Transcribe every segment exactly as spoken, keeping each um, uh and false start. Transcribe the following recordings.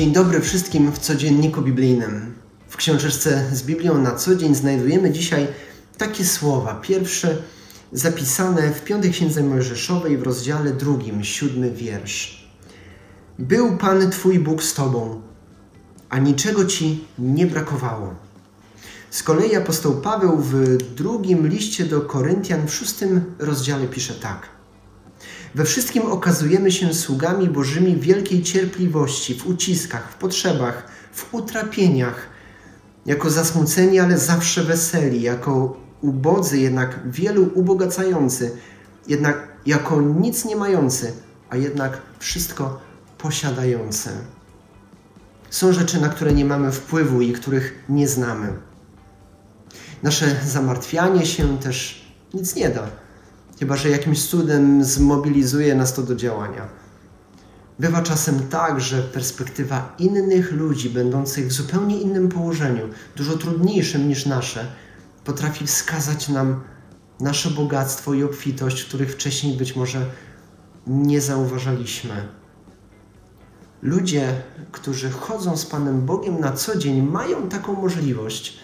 Dzień dobry wszystkim w Codzienniku Biblijnym. W książeczce z Biblią na co dzień znajdujemy dzisiaj takie słowa. Pierwsze zapisane w piątej Księdze Mojżeszowej w rozdziale drugim, siódmy wiersz. Był Pan Twój Bóg z Tobą, a niczego Ci nie brakowało. Z kolei apostoł Paweł w drugim liście do Koryntian w szóstym rozdziale pisze tak. We wszystkim okazujemy się sługami Bożymi wielkiej cierpliwości, w uciskach, w potrzebach, w utrapieniach, jako zasmuceni, ale zawsze weseli, jako ubodzy, jednak wielu ubogacający, jednak jako nic nie mający, a jednak wszystko posiadający. Są rzeczy, na które nie mamy wpływu i których nie znamy. Nasze zamartwianie się też nic nie da. Chyba że jakimś cudem zmobilizuje nas to do działania. Bywa czasem tak, że perspektywa innych ludzi, będących w zupełnie innym położeniu, dużo trudniejszym niż nasze, potrafi wskazać nam nasze bogactwo i obfitość, których wcześniej być może nie zauważaliśmy. Ludzie, którzy chodzą z Panem Bogiem na co dzień, mają taką możliwość.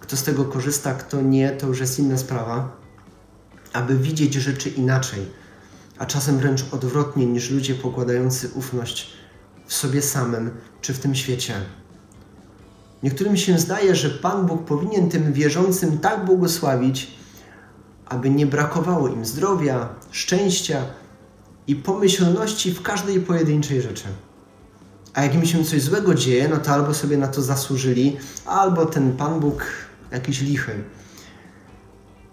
Kto z tego korzysta, kto nie, to już jest inna sprawa. Aby widzieć rzeczy inaczej, a czasem wręcz odwrotnie niż ludzie pokładający ufność w sobie samym czy w tym świecie. Niektórym się zdaje, że Pan Bóg powinien tym wierzącym tak błogosławić, aby nie brakowało im zdrowia, szczęścia i pomyślności w każdej pojedynczej rzeczy. A jak im się coś złego dzieje, no to albo sobie na to zasłużyli, albo ten Pan Bóg jakiś lichy.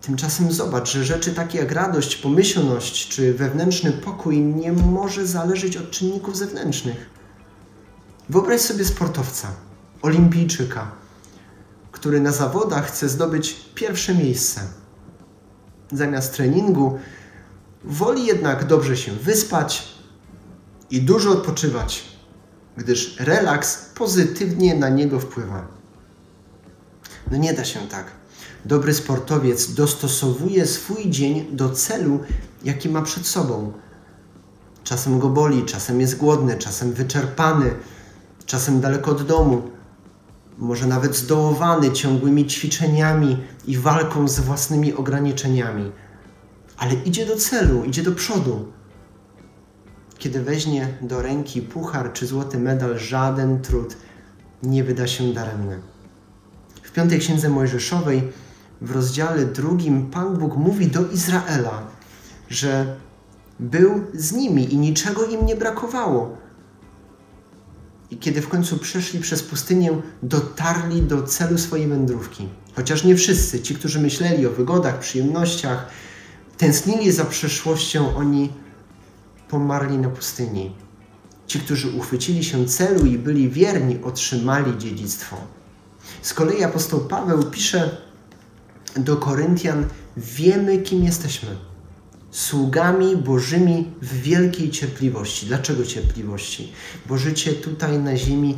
Tymczasem zobacz, że rzeczy takie jak radość, pomyślność czy wewnętrzny pokój nie może zależeć od czynników zewnętrznych. Wyobraź sobie sportowca, olimpijczyka, który na zawodach chce zdobyć pierwsze miejsce. Zamiast treningu woli jednak dobrze się wyspać i dużo odpoczywać, gdyż relaks pozytywnie na niego wpływa. No nie da się tak. Dobry sportowiec dostosowuje swój dzień do celu, jaki ma przed sobą. Czasem go boli, czasem jest głodny, czasem wyczerpany, czasem daleko od domu, może nawet zdołowany ciągłymi ćwiczeniami i walką z własnymi ograniczeniami. Ale idzie do celu, idzie do przodu. Kiedy weźmie do ręki puchar czy złoty medal, żaden trud nie wyda się daremny. W piątej Księdze Mojżeszowej w rozdziale drugim Pan Bóg mówi do Izraela, że był z nimi i niczego im nie brakowało. I kiedy w końcu przeszli przez pustynię, dotarli do celu swojej wędrówki. Chociaż nie wszyscy, ci, którzy myśleli o wygodach, przyjemnościach, tęsknili za przeszłością, oni pomarli na pustyni. Ci, którzy uchwycili się celu i byli wierni, otrzymali dziedzictwo. Z kolei apostoł Paweł pisze do Koryntian, wiemy kim jesteśmy. Sługami Bożymi w wielkiej cierpliwości. Dlaczego cierpliwości? Bo życie tutaj na ziemi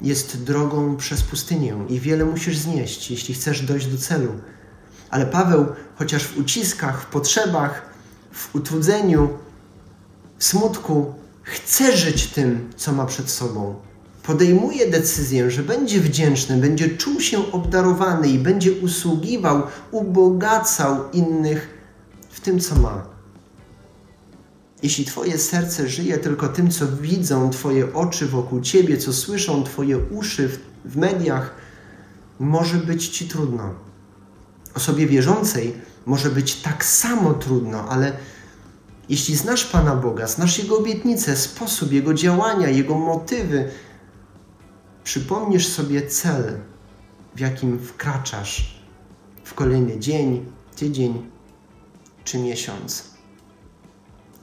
jest drogą przez pustynię i wiele musisz znieść, jeśli chcesz dojść do celu. Ale Paweł, chociaż w uciskach, w potrzebach, w utrudzeniu, w smutku, chce żyć tym, co ma przed sobą. Podejmuje decyzję, że będzie wdzięczny, będzie czuł się obdarowany i będzie usługiwał, ubogacał innych w tym, co ma. Jeśli Twoje serce żyje tylko tym, co widzą Twoje oczy wokół Ciebie, co słyszą Twoje uszy w mediach, może być Ci trudno. Osobie wierzącej może być tak samo trudno, ale jeśli znasz Pana Boga, znasz Jego obietnice, sposób Jego działania, Jego motywy, przypomnisz sobie cel, w jakim wkraczasz w kolejny dzień, tydzień czy miesiąc.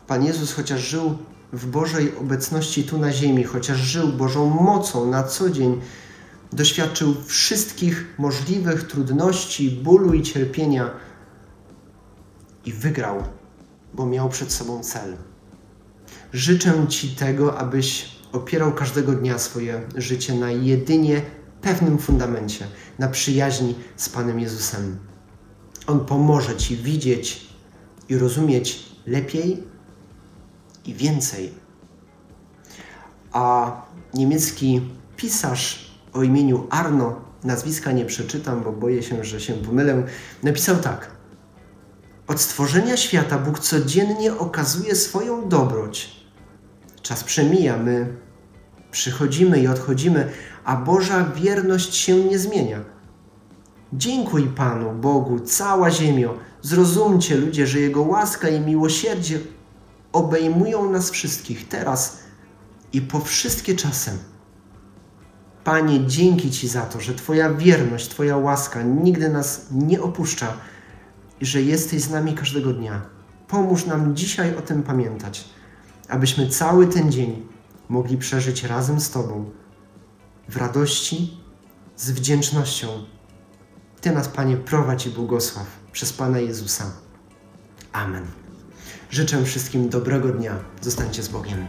Pan Jezus, chociaż żył w Bożej obecności tu na ziemi, chociaż żył Bożą mocą na co dzień, doświadczył wszystkich możliwych trudności, bólu i cierpienia i wygrał, bo miał przed sobą cel. Życzę Ci tego, abyś opierał każdego dnia swoje życie na jedynie pewnym fundamencie, na przyjaźni z Panem Jezusem. On pomoże Ci widzieć i rozumieć lepiej i więcej. a niemiecki pisarz o imieniu Arno, nazwiska nie przeczytam, bo boję się, że się pomylę, napisał tak: od stworzenia świata Bóg codziennie okazuje swoją dobroć. Czas przemija, my przychodzimy i odchodzimy, a Boża wierność się nie zmienia. Dziękuj Panu Bogu, cała ziemio. Zrozumcie, ludzie, że Jego łaska i miłosierdzie obejmują nas wszystkich teraz i po wszystkie czasem. Panie, dzięki Ci za to, że Twoja wierność, Twoja łaska nigdy nas nie opuszcza i że jesteś z nami każdego dnia. Pomóż nam dzisiaj o tym pamiętać, abyśmy cały ten dzień mogli przeżyć razem z Tobą, w radości, z wdzięcznością. Ty nas, Panie, prowadź i błogosław przez Pana Jezusa. Amen. Życzę wszystkim dobrego dnia. Zostańcie z Bogiem.